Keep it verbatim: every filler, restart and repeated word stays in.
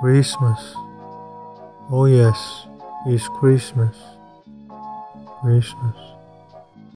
Christmas. Oh yes, it's Christmas. Christmas.